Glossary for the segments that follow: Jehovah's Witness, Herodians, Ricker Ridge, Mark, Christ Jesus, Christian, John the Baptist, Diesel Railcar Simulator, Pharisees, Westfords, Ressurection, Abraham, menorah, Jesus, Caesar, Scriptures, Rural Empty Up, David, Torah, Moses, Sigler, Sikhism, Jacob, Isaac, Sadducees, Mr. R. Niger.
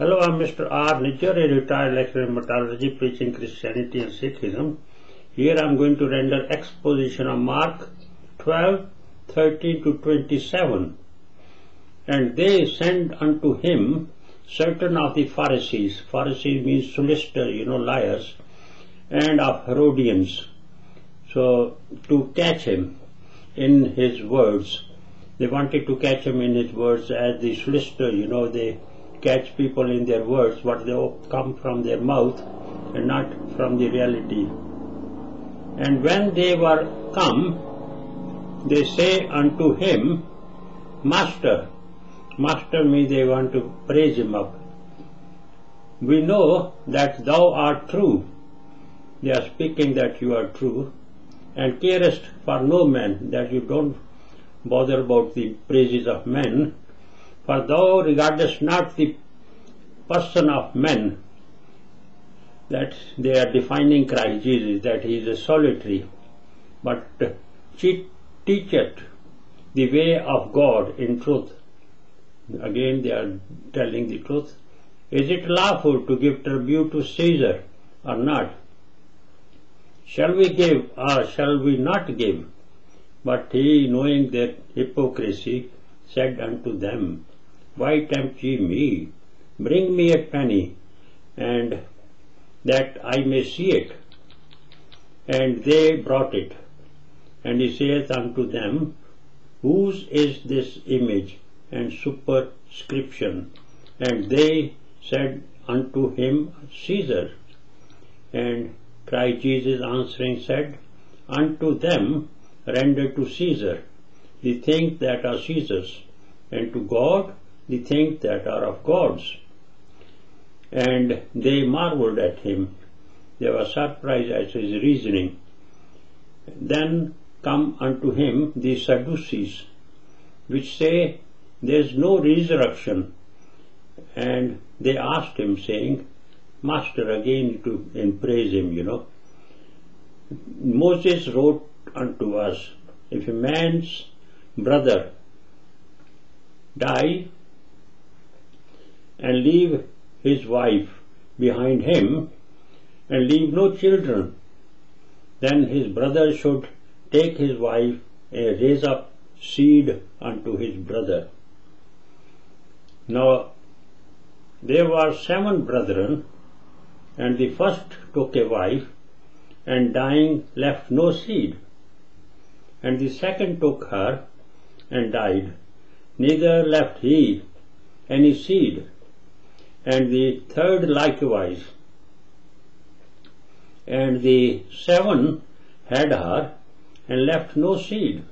Hello, I'm Mr. R. Niger, a retired lecturer in metallurgy, preaching Christianity and Sikhism. Here I'm going to render exposition of Mark 12, 13 to 27. And they sent unto him certain of the Pharisees. Pharisees means solicitor, you know, liars, and of Herodians. So, to catch him in his words. They wanted to catch him in his words as the solicitor, you know, they catch people in their words, but they all come from their mouth and not from the reality. And when they were come, they say unto him, Master. Master means they want to praise him up. We know that thou art true. They are speaking that you are true, and carest for no man, that you don't bother about the praises of men. For thou regardest not the person of men, that they are defining Christ Jesus, that he is a solitary, but teacheth the way of God in truth. Again they are telling the truth. Is it lawful to give tribute to Caesar or not? Shall we give or shall we not give? But he, knowing their hypocrisy, said unto them, Why tempt ye me? Bring me a penny, and that I may see it. And they brought it. And he saith unto them, Whose is this image and superscription? And they said unto him, Caesar. And Christ Jesus answering said unto them, Render to Caesar the things that are Caesar's, and to God the things that are of God's. And they marveled at him. They were surprised at his reasoning. Then come unto him the Sadducees, which say, There is no resurrection. And they asked him, saying, Master, again to praise him, you know, Moses wrote unto us, if a man's brother die and leave his wife behind him and leave no children, then his brother should take his wife and raise up seed unto his brother. Now there were 7 brethren, and the first took a wife, and dying left no seed. And the second took her, and died, neither left he any seed. And the third likewise. And the 7 had her, and left no seed.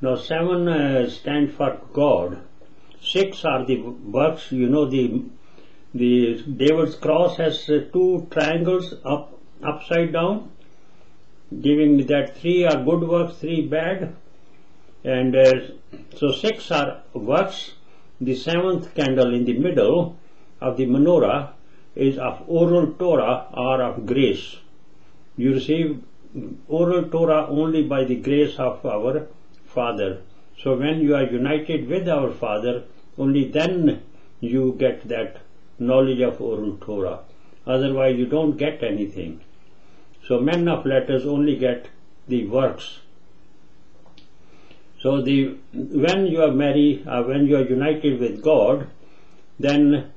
Now 7 stand for God. 6 are the works, you know, the David's cross has 2 triangles upside down, giving that 3 are good works, 3 bad. And so 6 are works. The 7th candle in the middle of the menorah is of oral Torah or of grace. You receive oral Torah only by the grace of our Father. So when you are united with our Father, only then you get that knowledge of oral Torah. Otherwise you don't get anything. So men of letters only get the works. So when you are married, when you are united with God, then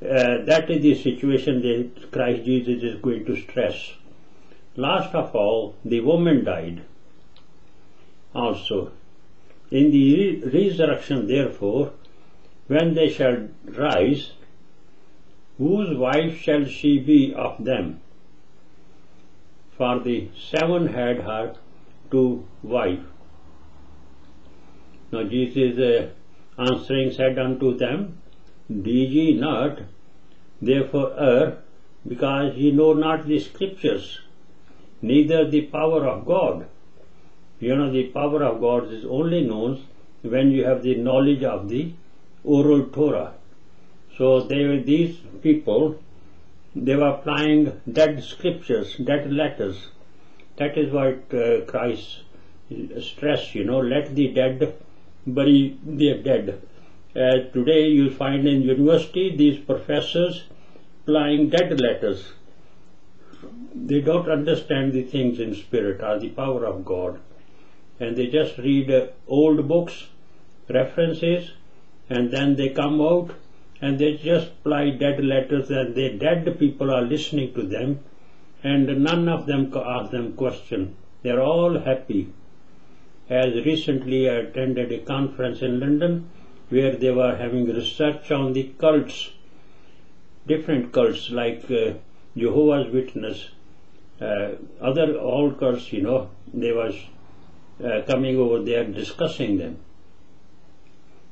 that is the situation that Christ Jesus is going to stress. Last of all, the woman died also. In the resurrection, therefore, when they shall rise, whose wife shall she be of them? For the 7 had her 2 wives. Now Jesus answering said unto them, Did ye not therefore err, because ye know not the Scriptures, neither the power of God? You know, the power of God is only known when you have the knowledge of the oral Torah. So these people, they were applying dead Scriptures, dead letters. That is what Christ stressed, you know, let the dead bury their dead. Today you find in university these professors applying dead letters. They don't understand the things in spirit or the power of God, and they just read old books, references, and then they come out and they just apply dead letters, and the dead people are listening to them, and none of them ask them question. They're all happy. As recently I attended a conference in London where they were having research on the cults, different cults like Jehovah's Witness, other old cults, you know, they was coming over there discussing them.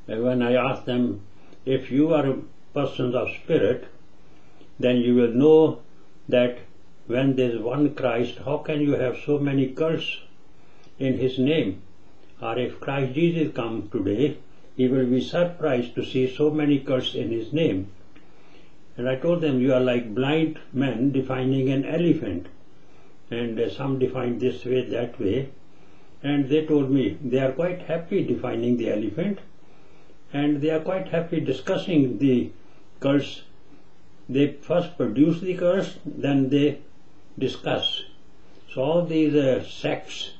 And when I asked them, if you are a person of spirit, then you will know that when there is one Christ, how can you have so many cults in his name? Or if Christ Jesus comes today, he will be surprised to see so many cults in his name. And I told them, you are like blind men defining an elephant, and some define this way, that way, and they told me they are quite happy defining the elephant, and they are quite happy discussing the cults. They first produce the cults, then they discuss. So all these sects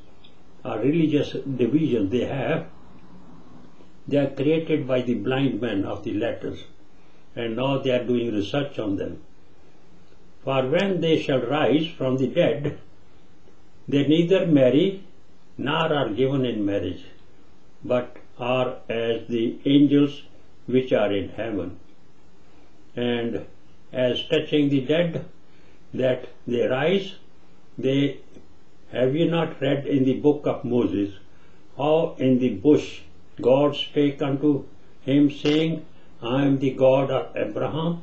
or religious divisions they have, they are created by the blind men of the letters, and now they are doing research on them. For when they shall rise from the dead, they neither marry nor are given in marriage, but are as the angels which are in heaven. And as touching the dead, that they rise, they have you not read in the book of Moses, how in the bush God spake unto him, saying, I am the God of Abraham,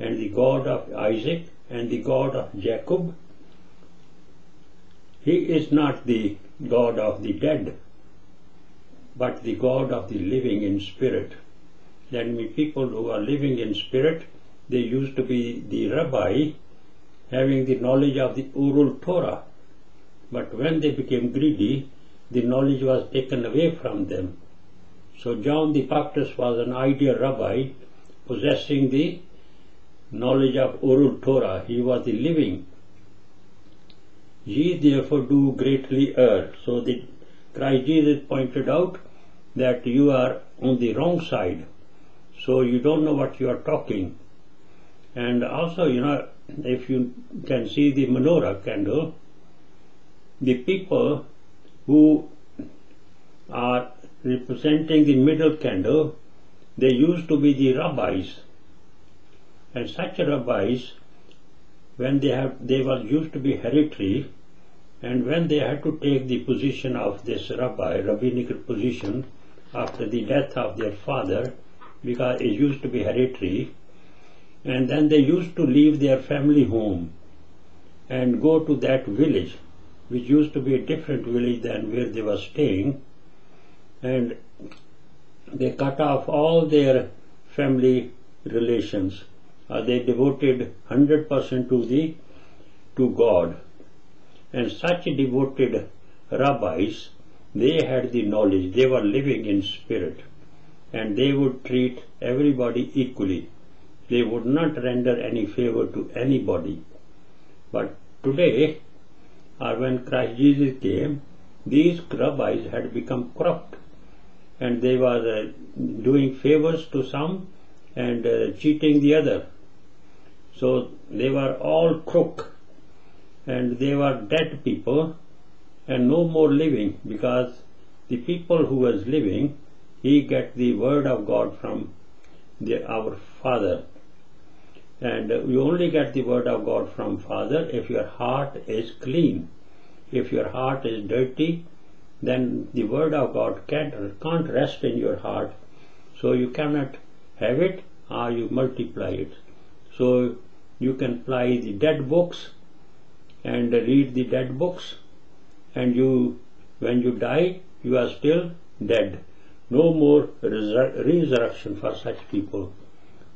and the God of Isaac, and the God of Jacob. He is not the God of the dead, but the God of the living in spirit. That means people who are living in spirit, they used to be the rabbi, having the knowledge of the oral Torah. But when they became greedy, the knowledge was taken away from them. So John the Baptist was an ideal rabbi, possessing the knowledge of oral Torah. He was the living. Ye therefore do greatly err. So the Christ Jesus pointed out that you are on the wrong side. So you don't know what you are talking. And also, you know, if you can see the menorah candle, the people who are representing the middle candle, they used to be the rabbis, and such rabbis, when they were used to be hereditary, and when they had to take the position of this rabbi, rabbinical position, after the death of their father, because it used to be hereditary, and then they used to leave their family home and go to that village, which used to be a different village than where they were staying, and they cut off all their family relations. They devoted 100% to God. And such devoted rabbis, they had the knowledge, they were living in spirit, and they would treat everybody equally. They would not render any favor to anybody. But today, or when Christ Jesus came, these rabbis had become corrupt, and they were doing favors to some and cheating the other. So they were all crook, and they were dead people and no more living, because the people who was living, he get the word of God from our Father, and you only get the word of God from Father if your heart is clean. If your heart is dirty, then the word of God can't rest in your heart, so you cannot have it or you multiply it. So you can apply the dead books and read the dead books, and you, when you die, you are still dead. No more resurrection for such people.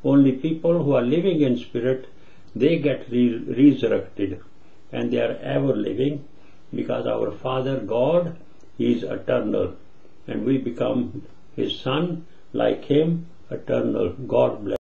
Only people who are living in spirit, they get resurrected, and they are ever living, because our Father God is eternal, and we become his son like him, eternal. God bless.